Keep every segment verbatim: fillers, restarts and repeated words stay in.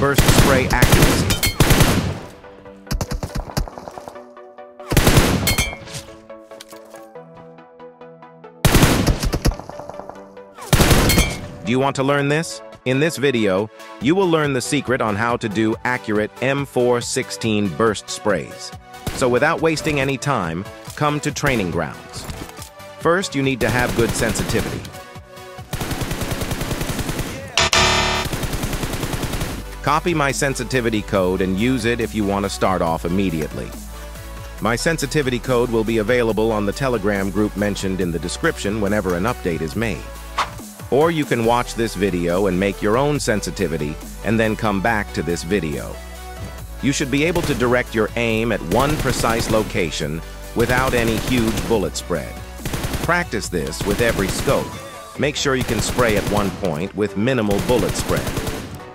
burst spray accuracy. Do you want to learn this? In this video, you will learn the secret on how to do accurate M four sixteen burst sprays. So without wasting any time, come to training grounds. First, you need to have good sensitivity. Copy my sensitivity code and use it if you want to start off immediately. My sensitivity code will be available on the Telegram group mentioned in the description whenever an update is made. Or you can watch this video and make your own sensitivity and then come back to this video. You should be able to direct your aim at one precise location without any huge bullet spread. Practice this with every scope. Make sure you can spray at one point with minimal bullet spread.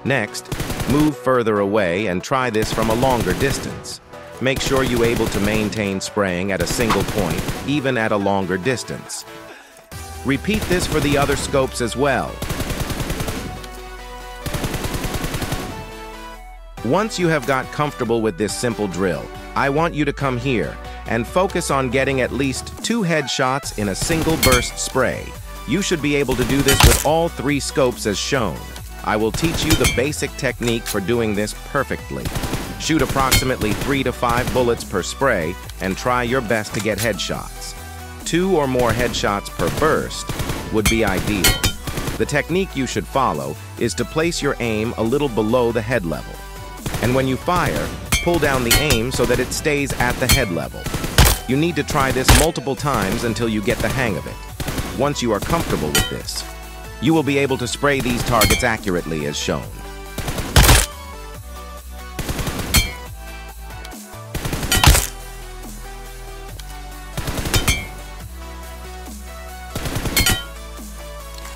Next, move further away and try this from a longer distance. Make sure you're able to maintain spraying at a single point, even at a longer distance. Repeat this for the other scopes as well. Once you have got comfortable with this simple drill, I want you to come here and focus on getting at least two headshots in a single burst spray. You should be able to do this with all three scopes as shown. I will teach you the basic technique for doing this perfectly. Shoot approximately three to five bullets per spray and try your best to get headshots. Two or more headshots per burst would be ideal. The technique you should follow is to place your aim a little below the head level. And when you fire, pull down the aim so that it stays at the head level. You need to try this multiple times until you get the hang of it. Once you are comfortable with this, you will be able to spray these targets accurately as shown.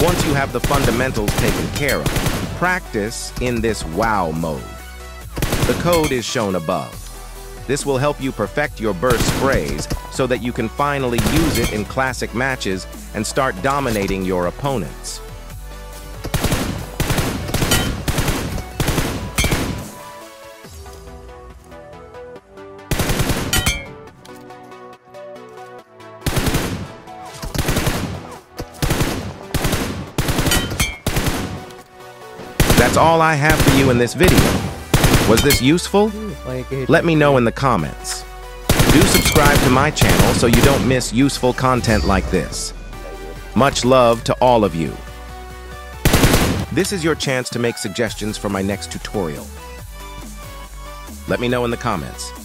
Once you have the fundamentals taken care of, practice in this wow mode. The code is shown above. This will help you perfect your burst sprays so that you can finally use it in classic matches and start dominating your opponents. That's all I have for you in this video. Was this useful? Let me know in the comments. Do subscribe to my channel so you don't miss useful content like this. Much love to all of you. This is your chance to make suggestions for my next tutorial. Let me know in the comments.